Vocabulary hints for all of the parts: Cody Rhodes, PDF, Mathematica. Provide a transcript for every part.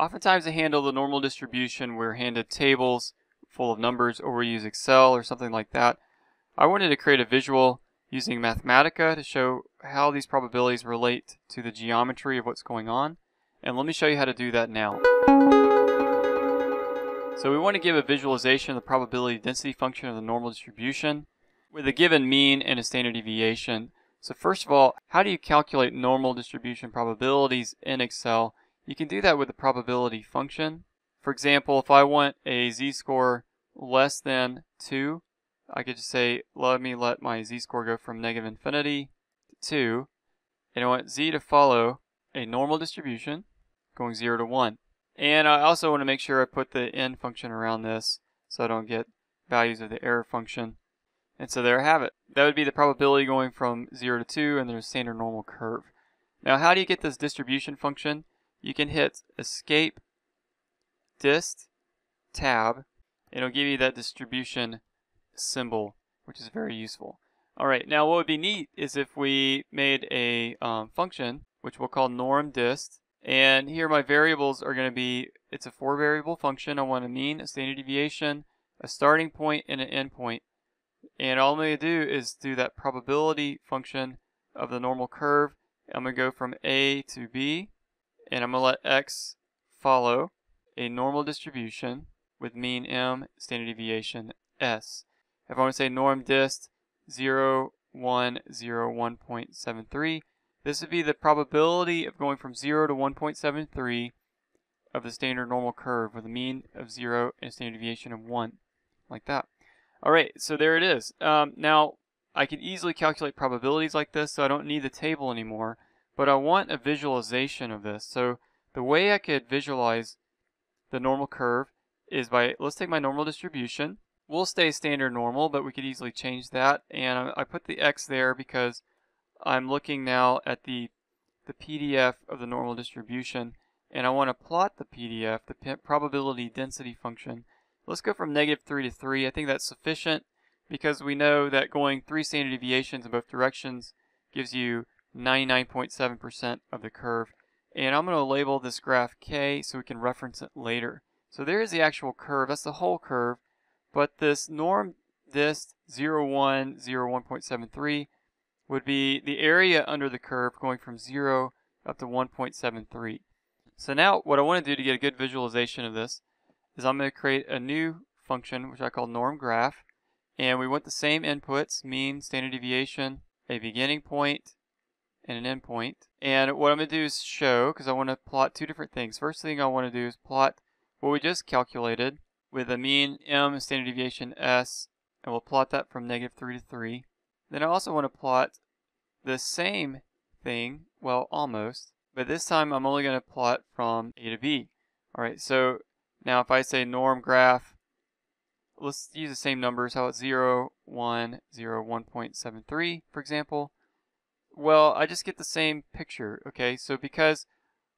Oftentimes to handle the normal distribution, we're handed tables full of numbers, or we use Excel or something like that. I wanted to create a visual using Mathematica to show how these probabilities relate to the geometry of what's going on. And let me show you how to do that now. So we want to give a visualization of the probability density function of the normal distribution with a given mean and a standard deviation. So first of all, how do you calculate normal distribution probabilities in Excel? You can do that with the probability function. For example, if I want a z-score less than 2, I could just say, let me let my z-score go from -infinity to 2. And I want z to follow a normal distribution going 0 to 1. And I also want to make sure I put the n function around this so I don't get values of the error function. And so there I have it. That would be the probability going from 0 to 2 and there's a standard normal curve. Now how do you get this distribution function? You can hit escape, dist, tab, and it'll give you that distribution symbol, which is very useful. Alright, now what would be neat is if we made a function, which we'll call normdist, and here my variables are going to be, it's a 4-variable function. I want a mean, a standard deviation, a starting point, and an end point. And all I'm going to do is do that probability function of the normal curve. I'm going to go from A to B, and I'm going to let X follow a normal distribution with mean M, standard deviation S. If I want to say norm dist 0, 1, 0, 1.73, this would be the probability of going from 0 to 1.73 of the standard normal curve with a mean of 0 and a standard deviation of 1, like that. Alright, so there it is. Now, I can easily calculate probabilities like this, so I don't need the table anymore, but I want a visualization of this. So the way I could visualize the normal curve is by, let's take my normal distribution. We'll stay standard normal, but we could easily change that, and I put the X there because I'm looking now at the PDF of the normal distribution, and I want to plot the PDF, the probability density function. Let's go from -3 to 3. I think that's sufficient because we know that going 3 standard deviations in both directions gives you 99.7% of the curve. And I'm going to label this graph K so we can reference it later. So there is the actual curve. That's the whole curve. But this norm dist 0, 1, 0, 1.73 would be the area under the curve going from 0 up to 1.73. So now what I want to do to get a good visualization of this is I'm going to create a new function which I call norm graph. And we want the same inputs, mean, standard deviation, a beginning point, and an end point. And what I'm going to do is show, because I want to plot two different things. First thing I want to do is plot what we just calculated with a mean M, standard deviation S, and we'll plot that from -3 to 3. Then I also want to plot the same thing, well, almost, but this time I'm only going to plot from A to B. Alright, so now if I say norm graph, let's use the same numbers, how about 0, 1, 0, 1.73, for example. Well, I just get the same picture, okay? So because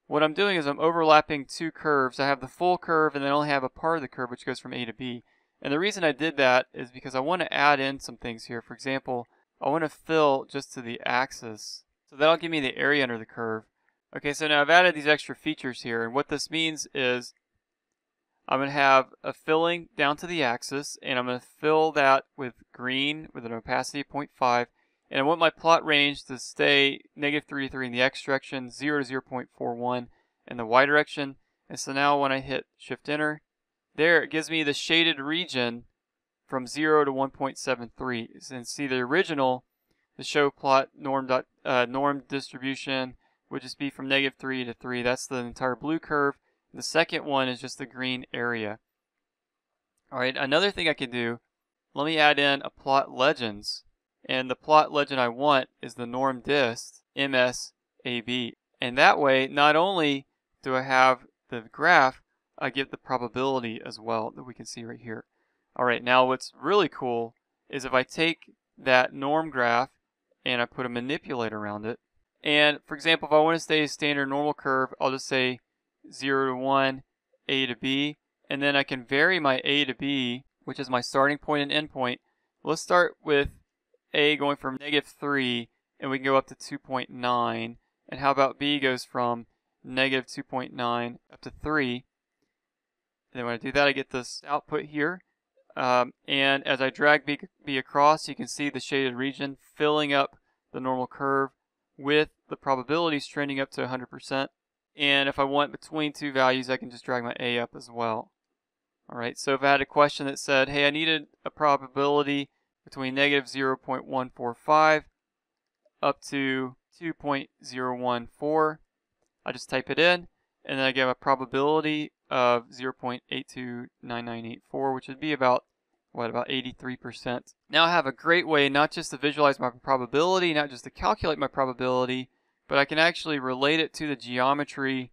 what I'm doing is I'm overlapping two curves. I have the full curve and then I only have a part of the curve which goes from A to B. And the reason I did that is because I want to add in some things here. For example, I want to fill just to the axis. So that'll give me the area under the curve. Okay, so now I've added these extra features here. And what this means is I'm going to have a filling down to the axis. And I'm going to fill that with green with an opacity of 0.5. And I want my plot range to stay -3 to 3 in the X direction, 0 to 0.41 in the Y direction. And so now when I hit Shift-Enter, there it gives me the shaded region from 0 to 1.73. And see the original, the show plot norm distribution would just be from -3 to 3. That's the entire blue curve. The second one is just the green area. Alright, another thing I could do, let me add in a plot legends. And the plot legend I want is the norm dist MSAB. And that way, not only do I have the graph, I get the probability as well that we can see right here. Alright, now what's really cool is if I take that norm graph and I put a manipulator around it. And for example, if I want to stay a standard normal curve, I'll just say 0 to 1, A to B. And then I can vary my A to B, which is my starting point and end point. Let's start with A going from -3 and we can go up to 2.9, and how about B goes from negative 2.9 up to 3. And then when I do that, I get this output here. And as I drag B across, you can see the shaded region filling up the normal curve with the probabilities trending up to 100%. And if I want between two values, I can just drag my A up as well. Alright, so if I had a question that said, hey, I needed a probability between negative 0.145 up to 2.014, I just type it in, and then I get a probability of 0.829984, which would be about 83%. Now I have a great way not just to visualize my probability, not just to calculate my probability, but I can actually relate it to the geometry,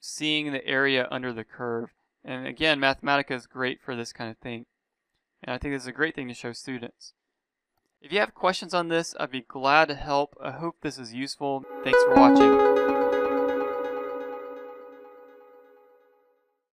seeing the area under the curve. And again, Mathematica is great for this kind of thing. And I think this is a great thing to show students. If you have questions on this, I'd be glad to help. I hope this is useful. Thanks for watching.